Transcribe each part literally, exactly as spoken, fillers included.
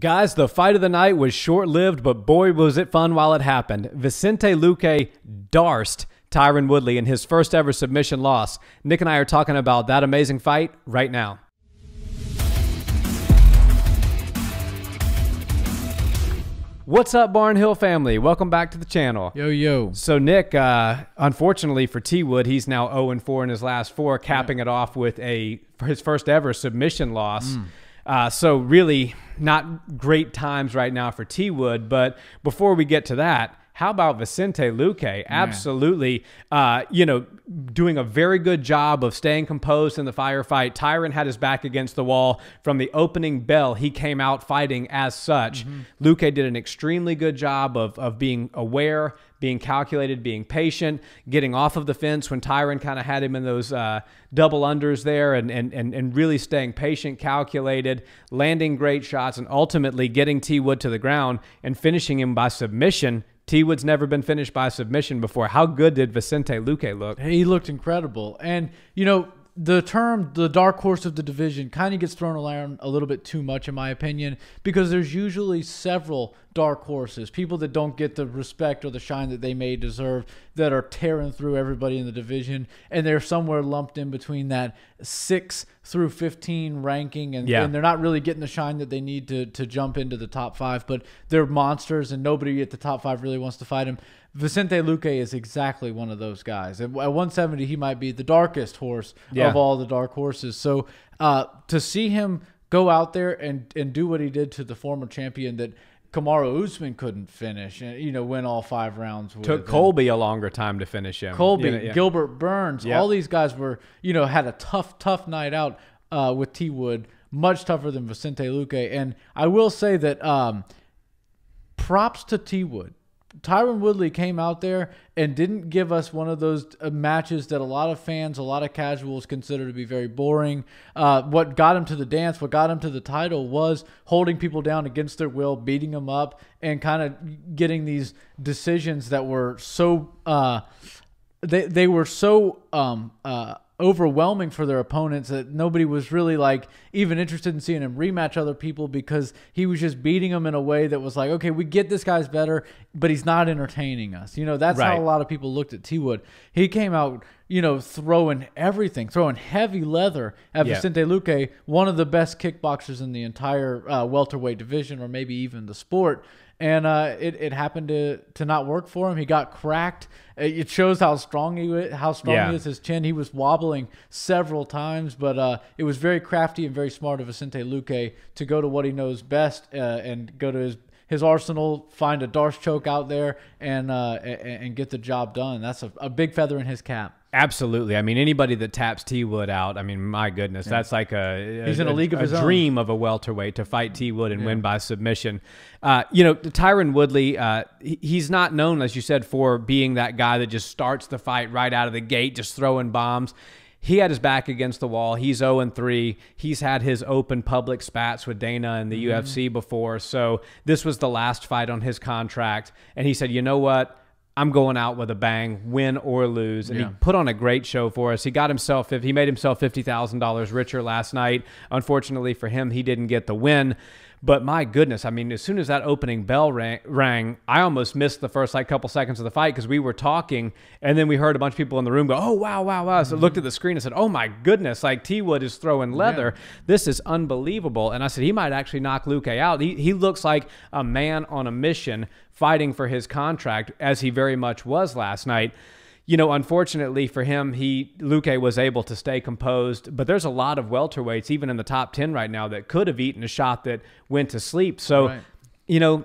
Guys, the fight of the night was short-lived, but boy, was it fun while it happened. Vicente Luque darsed Tyron Woodley in his first ever submission loss. Nick and I are talking about that amazing fight right now. What's up, Barnhill family? Welcome back to the channel. Yo, yo. So, Nick, uh, unfortunately for T-Wood, he's now zero and four in his last four, capping yeah. it off with a his first ever submission loss. Mm. Uh, so, really, not great times right now for T-Wood. But before we get to that, how about Vicente Luque? Absolutely, uh, you know, doing a very good job of staying composed in the firefight. Tyron had his back against the wall. From the opening bell, he came out fighting as such. Mm-hmm. Luque did an extremely good job of, of being aware, being calculated, being patient, getting off of the fence when Tyron kind of had him in those uh, double unders there, and, and, and, and really staying patient, calculated, landing great shots, and ultimately getting T-Wood to the ground and finishing him by submission. T-Wood's never been finished by submission before. How good did Vicente Luque look? He looked incredible. And, you know, the term, the dark horse of the division, kind of gets thrown around a little bit too much, in my opinion, because there's usually several dark horses, people that don't get the respect or the shine that they may deserve, that are tearing through everybody in the division, and they're somewhere lumped in between that six through fifteen ranking, and, yeah. and they're not really getting the shine that they need to, to jump into the top five, but they're monsters, and nobody at the top five really wants to fight them. Vicente Luque is exactly one of those guys. At one seventy, he might be the darkest horse yeah. of all the dark horses. So uh, to see him go out there and, and do what he did to the former champion that Kamaru Usman couldn't finish, and you know, win all five rounds. With Took him. Colby a longer time to finish him. Colby, yeah, yeah. Gilbert Burns, yeah. all these guys were, you know, had a tough, tough night out uh, with T-Wood, much tougher than Vicente Luque. And I will say that um, props to T-Wood. Tyron Woodley came out there and didn't give us one of those uh, matches that a lot of fans, a lot of casuals consider to be very boring. Uh, what got him to the dance, what got him to the title, was holding people down against their will, beating them up, and kind of getting these decisions that were so uh, they they were so um, uh, overwhelming for their opponents that nobody was really like even interested in seeing him rematch other people, because he was just beating them in a way that was like, okay, we get this guy's better, but he's not entertaining us. You know, that's right. How a lot of people looked at T-Wood. He came out, you know, throwing everything, throwing heavy leather at yeah. Vicente Luque, one of the best kickboxers in the entire uh, welterweight division, or maybe even the sport. And uh, it, it happened to, to not work for him. He got cracked. It shows how strong he, how strong yeah. he is, his chin. He was wobbling several times, but uh, it was very crafty and very smart of Vicente Luque to go to what he knows best uh, and go to his, his arsenal, find a Darce choke out there, and, uh, and, and get the job done. That's a, a big feather in his cap. Absolutely. I mean, anybody that taps T-Wood out, I mean, my goodness, yeah. that's like a, a, He's in a, league of a, his a dream own. Of a welterweight to fight T-Wood and yeah. win by submission. Uh, you know, Tyron Woodley, uh, he's not known, as you said, for being that guy that just starts the fight right out of the gate, just throwing bombs. He had his back against the wall. He's oh and three. He's had his open public spats with Dana and the mm-hmm. U F C before. So this was the last fight on his contract. And he said, you know what? I'm going out with a bang, win or lose. And yeah. he put on a great show for us. He got himself, he made himself fifty thousand dollars richer last night. Unfortunately for him, he didn't get the win. But my goodness, I mean, as soon as that opening bell rang, rang I almost missed the first like couple seconds of the fight, because we were talking, and then we heard a bunch of people in the room go, oh, wow, wow, wow. So mm-hmm. I looked at the screen and said, oh, my goodness, like T-Wood is throwing leather. Yeah. This is unbelievable. And I said, he might actually knock Luque out. He, he looks like a man on a mission fighting for his contract, as he very much was last night. You know, unfortunately for him, he Luque was able to stay composed, but there's a lot of welterweights, even in the top ten right now, that could have eaten a shot that went to sleep. So, right. you know,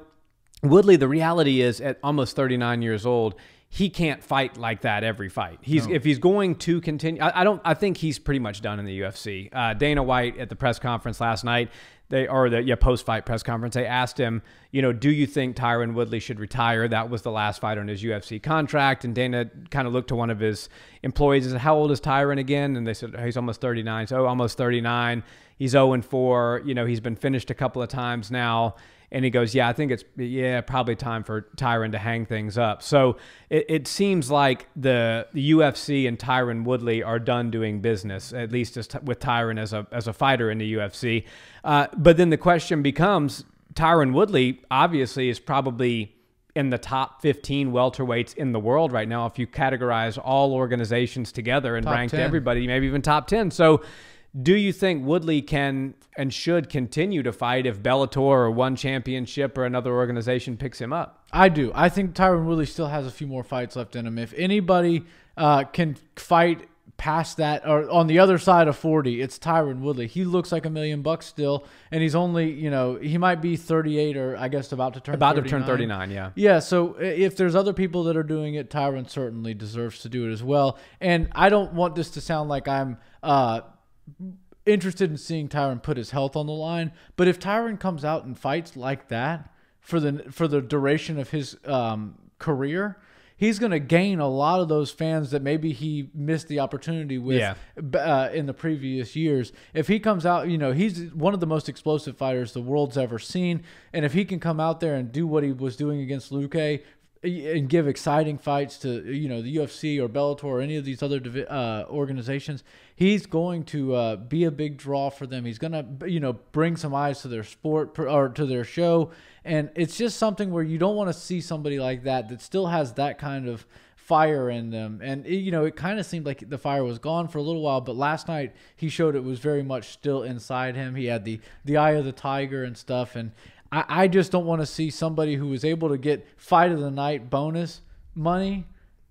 Woodley, the reality is at almost thirty-nine years old, he can't fight like that every fight. He's no. If he's going to continue, I, I don't. I think he's pretty much done in the U F C. Uh, Dana White at the press conference last night, they or the yeah, post-fight press conference, they asked him, you know, do you think Tyron Woodley should retire? That was the last fight on his U F C contract. And Dana kind of looked to one of his employees and said, how old is Tyron again? And they said, oh, he's almost thirty-nine. So oh, almost thirty-nine. He's oh and four. You know, he's been finished a couple of times now. And he goes, yeah, I think it's yeah probably time for Tyron to hang things up. So it, it seems like the, the U F C and Tyron Woodley are done doing business, at least as with Tyron as a, as a fighter in the U F C. Uh, but then the question becomes, Tyron Woodley obviously is probably in the top fifteen welterweights in the world right now, if you categorize all organizations together and ranked everybody, maybe even top ten. So do you think Woodley can and should continue to fight if Bellator or One Championship or another organization picks him up? I do. I think Tyron Woodley still has a few more fights left in him. If anybody uh, can fight past that or on the other side of forty, it's Tyron Woodley. He looks like a million bucks still, and he's only, you know, he might be thirty-eight or I guess about to turn about thirty-nine. To turn thirty-nine. Yeah, yeah. So if there's other people that are doing it, Tyron certainly deserves to do it as well. And I don't want this to sound like I'm uh interested in seeing Tyron put his health on the line, but if Tyron comes out and fights like that for the for the duration of his um career, he's going to gain a lot of those fans that maybe he missed the opportunity with yeah. uh, in the previous years. If he comes out, you know, he's one of the most explosive fighters the world's ever seen. And if he can come out there and do what he was doing against Luque and give exciting fights to, you know, the U F C or Bellator or any of these other uh, organizations, he's going to uh, be a big draw for them. He's going to, you know, bring some eyes to their sport or to their show. And it's just something where you don't want to see somebody like that that still has that kind of fire in them. And, it, you know, it kind of seemed like the fire was gone for a little while, but last night he showed it was very much still inside him. He had the, the eye of the tiger and stuff. And I just don't want to see somebody who was able to get fight of the night bonus money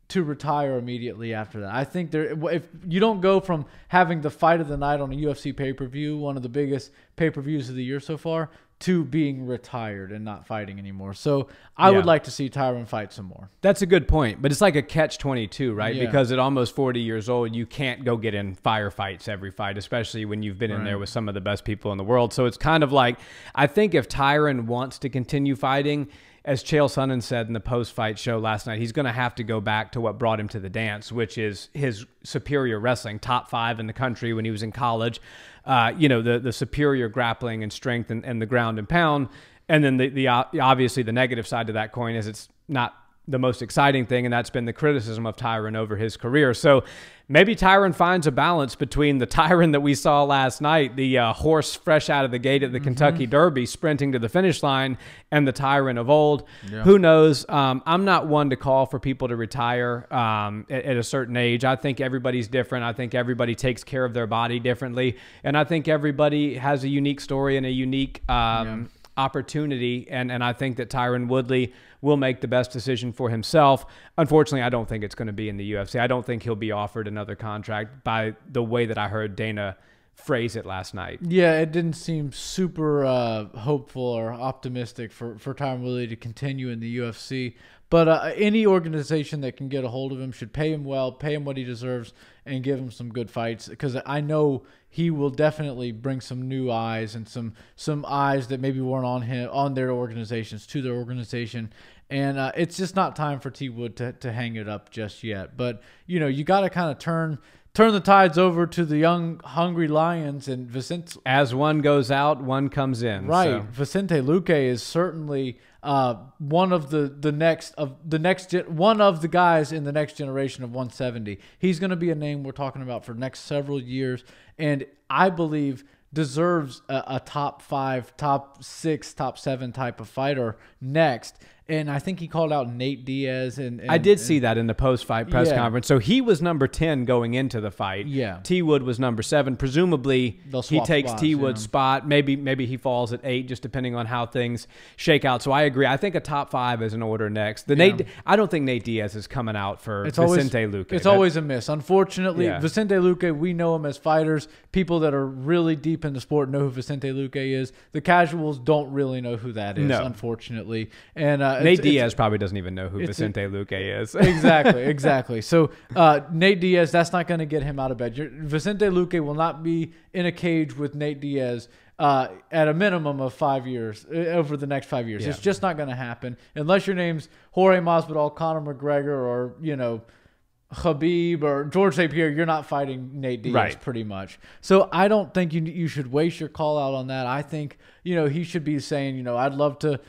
to retire immediately after that. I think there, if you don't go from having the fight of the night on a U F C pay-per-view, one of the biggest pay-per-views of the year so far, to being retired and not fighting anymore. So I yeah. would like to see Tyron fight some more. That's a good point, but it's like a catch twenty-two, right? Yeah. Because at almost forty years old, you can't go get in firefights every fight, especially when you've been right. in there with some of the best people in the world. So it's kind of like, I think if Tyron wants to continue fighting, as Chael Sonnen said in the post-fight show last night, he's going to have to go back to what brought him to the dance, which is his superior wrestling, top five in the country when he was in college. Uh, you know, the the superior grappling and strength and, and the ground and pound. And then the, the obviously the negative side to that coin is it's not the most exciting thing, and that's been the criticism of Tyron over his career. So maybe Tyron finds a balance between the Tyron that we saw last night, the uh, horse fresh out of the gate at the mm-hmm. Kentucky Derby sprinting to the finish line, and the Tyron of old. Yeah. Who knows? Um, I'm not one to call for people to retire um, at, at a certain age. I think everybody's different. I think everybody takes care of their body differently. And I think everybody has a unique story and a unique um, yeah. opportunity. And, and I think that Tyron Woodley will make the best decision for himself. Unfortunately, I don't think it's going to be in the U F C. I don't think he'll be offered another contract by the way that I heard Dana phrase it last night. Yeah, it didn't seem super uh, hopeful or optimistic for, for Tyron Woodley to continue in the U F C. But uh, any organization that can get a hold of him should pay him well, pay him what he deserves, and give him some good fights, because I know he will definitely bring some new eyes and some some eyes that maybe weren't on him on their organizations to their organization. And uh, it's just not time for T Wood to to hang it up just yet. But you know, you got to kind of turn. Turn the tides over to the young, hungry lions, and Vicente. As one goes out, one comes in. Right, so. Vicente Luque is certainly uh, one of the the next of the next one of the guys in the next generation of one seventy. He's going to be a name we're talking about for next several years, and I believe deserves a, a top five, top six, top seven type of fighter next. And I think he called out Nate Diaz. And, and I did and, see that in the post-fight press yeah. conference. So he was number ten going into the fight. Yeah. T-Wood was number seven. Presumably, he takes T-Wood's yeah. spot. Maybe maybe he falls at eight, just depending on how things shake out. So I agree. I think a top five is in order next. The yeah. Nate, I don't think Nate Diaz is coming out for it's Vicente always, Luque. It's that, always a miss. Unfortunately, yeah. Vicente Luque, we know him as fighters. People that are really deep in the sport know who Vicente Luque is. The casuals don't really know who that is, no. unfortunately. And uh, Nate it's, Diaz it's, probably doesn't even know who Vicente Luque is. Exactly, exactly. So uh, Nate Diaz, that's not going to get him out of bed. You're, Vicente Luque will not be in a cage with Nate Diaz uh, at a minimum of five years, uh, over the next five years. Yeah. It's just not going to happen unless your name's Jorge Masvidal, Conor McGregor, or, you know, Khabib or Georges Saint Pierre. You're not fighting Nate Diaz, right. pretty much. So I don't think you, you should waste your call out on that. I think, you know, he should be saying, you know, I'd love to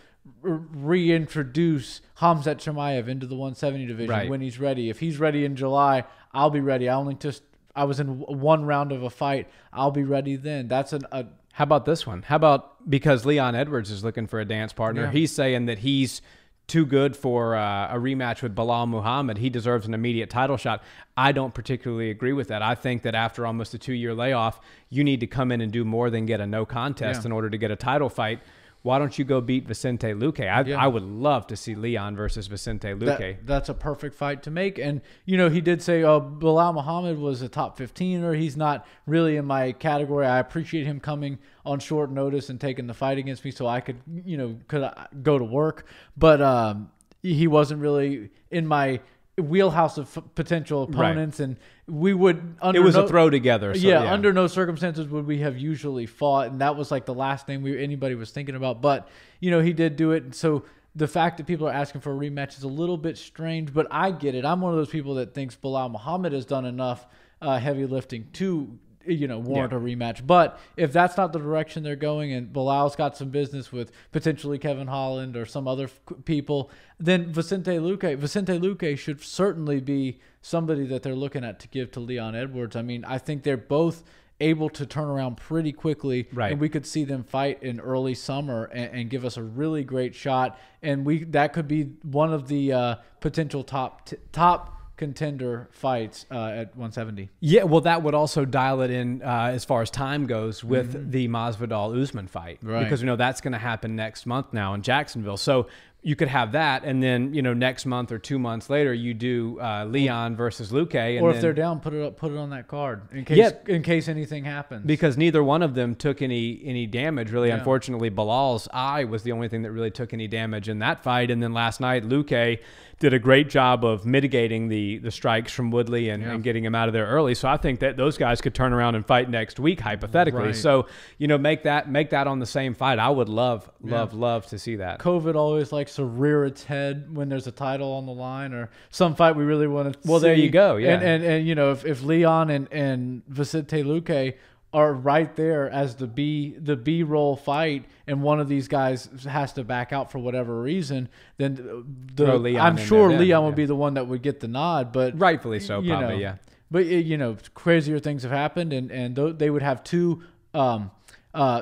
reintroduce Hamzat Chimaev into the one seventy division right. when he's ready. If he's ready in July, I'll be ready. I only just I was in one round of a fight. I'll be ready then. That's an, a How about this one? How about because Leon Edwards is looking for a dance partner? Yeah. He's saying that he's too good for uh, a rematch with Bilal Muhammad. He deserves an immediate title shot. I don't particularly agree with that. I think that after almost a two-year layoff, you need to come in and do more than get a no contest yeah. in order to get a title fight. Why don't you go beat Vicente Luque? I, yeah. I would love to see Leon versus Vicente Luque. That, that's a perfect fight to make. And, you know, he did say, oh, Bilal Muhammad was a top fifteen-er. He's not really in my category. I appreciate him coming on short notice and taking the fight against me so I could, you know, could go to work. But um, he wasn't really in my wheelhouse of potential opponents, right. and we would under it was no, a throw together so, yeah, yeah under no circumstances would we have usually fought, and that was like the last thing we anybody was thinking about. But you know, he did do it, and so the fact that people are asking for a rematch is a little bit strange, but I get it. I'm one of those people that thinks Bilal Muhammad has done enough uh heavy lifting to, you know, warrant yeah. a rematch. But if that's not the direction they're going, and Bilal's got some business with potentially Kevin Holland or some other people, then Vicente Luque, Vicente Luque should certainly be somebody that they're looking at to give to Leon Edwards. I mean, I think they're both able to turn around pretty quickly, right. and we could see them fight in early summer and, and give us a really great shot. And we that could be one of the uh, potential top t top. contender fights uh, at one seventy. Yeah, well, that would also dial it in uh, as far as time goes with mm-hmm. the Masvidal-Usman fight, right. because we know that's going to happen next month now in Jacksonville. So you could have that, and then you know next month or two months later you do uh, Leon versus Luque. And or if then, they're down, put it up, put it on that card in case yeah, in case anything happens. Because neither one of them took any any damage really. Yeah. Unfortunately, Bilal's eye was the only thing that really took any damage in that fight, and then last night Luque did a great job of mitigating the the strikes from Woodley and, yeah. and getting him out of there early. So I think that those guys could turn around and fight next week, hypothetically. Right. So, you know, make that make that on the same fight. I would love, love, yeah. love to see that. COVID always likes to rear its head when there's a title on the line or some fight we really want to well, see. There you go, yeah. And, and, and you know, if, if Leon and, and Vicente Luque are right there as the B the B roll fight, and one of these guys has to back out for whatever reason, then the, Leon I'm sure there, Leon yeah. would be the one that would get the nod, but rightfully so, you probably know, yeah. But you know, crazier things have happened, and and they would have two um uh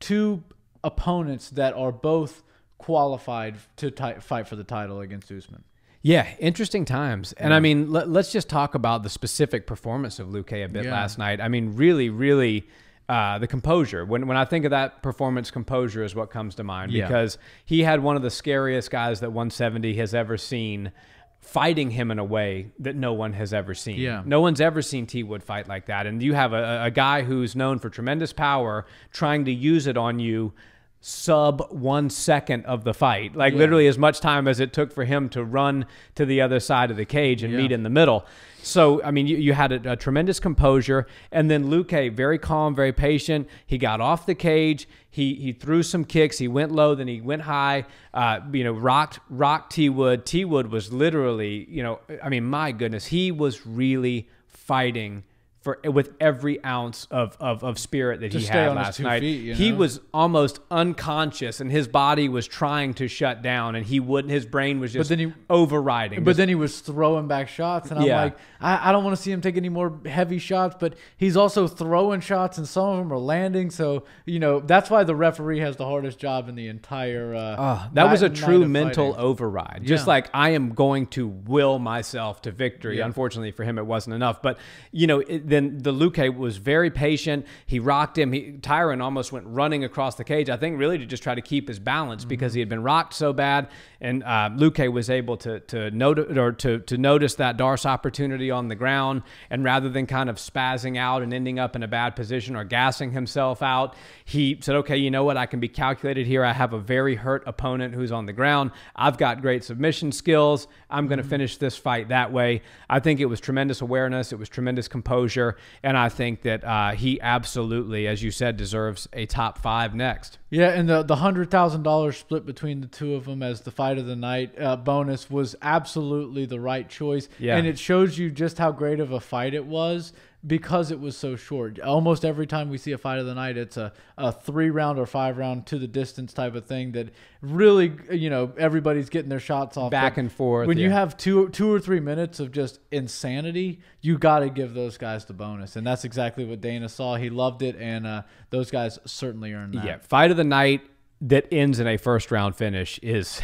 two opponents that are both qualified to fight for the title against Usman. Yeah, interesting times. And, yeah. I mean, let, let's just talk about the specific performance of Luque a bit yeah. last night. I mean, really, really, uh, the composure. When, when I think of that performance, composure is what comes to mind. Yeah. Because he had one of the scariest guys that one seventy has ever seen fighting him in a way that no one has ever seen. Yeah. No one's ever seen T-Wood fight like that. And you have a, a guy who's known for tremendous power trying to use it on you sub one second of the fight, like yeah. literally as much time as it took for him to run to the other side of the cage and yeah. meet in the middle. So, I mean, you, you had a, a tremendous composure, and then Luque, very calm, very patient. He got off the cage. He, he threw some kicks. He went low, then he went high, uh, you know, rocked, rocked T-Wood. T-Wood was literally, you know, I mean, my goodness, he was really fighting For, with every ounce of, of, of spirit that he had last night. Feet, you know? He was almost unconscious, and his body was trying to shut down, and he wouldn't. His brain was just but then he, overriding. But just, then he was throwing back shots, and I'm yeah. like, I, I don't want to see him take any more heavy shots, but he's also throwing shots, and some of them are landing. So, you know, that's why the referee has the hardest job in the entire uh, oh, That night, was a true mental fighting. override. Just yeah. like, I am going to will myself to victory. Yeah. Unfortunately for him, it wasn't enough. But, you know, it, then the Luque was very patient. He rocked him. He, Tyron almost went running across the cage, I think really to just try to keep his balance mm-hmm. because he had been rocked so bad. And uh, Luque was able to, to, notice, or to, to notice that Darce opportunity on the ground. And rather than kind of spazzing out and ending up in a bad position or gassing himself out, he said, okay, you know what? I can be calculated here. I have a very hurt opponent who's on the ground. I've got great submission skills. I'm going to mm-hmm. finish this fight that way. I think it was tremendous awareness. It was tremendous composure. And I think that uh, he absolutely, as you said, deserves a top five next. Yeah, and the, the one hundred thousand dollars split between the two of them as the fight of the night uh, bonus was absolutely the right choice. Yeah. And it shows you just how great of a fight it was. because it was so short. Almost every time we see a fight of the night, it's a, a three round or five round to the distance type of thing that really, you know, everybody's getting their shots off back and forth. When yeah. you have two, two or three minutes of just insanity, you got to give those guys the bonus. And that's exactly what Dana saw. He loved it. And uh, those guys certainly earned that. Yeah. Fight of the night that ends in a first round finish is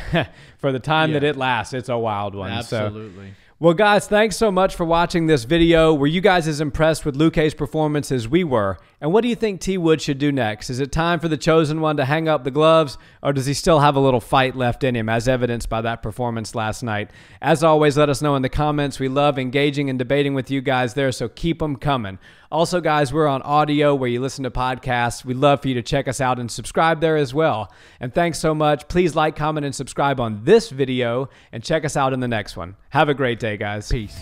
for the time yeah. that it lasts. It's a wild one. Absolutely. So, well, guys, thanks so much for watching this video. Were you guys as impressed with Luque's performance as we were? And what do you think T. Wood should do next? Is it time for the Chosen One to hang up the gloves, or does he still have a little fight left in him, as evidenced by that performance last night? As always, let us know in the comments. We love engaging and debating with you guys there, so keep them coming. Also, guys, we're on audio where you listen to podcasts. We'd love for you to check us out and subscribe there as well. And thanks so much. Please like, comment, and subscribe on this video, and check us out in the next one. Have a great day, guys. Peace.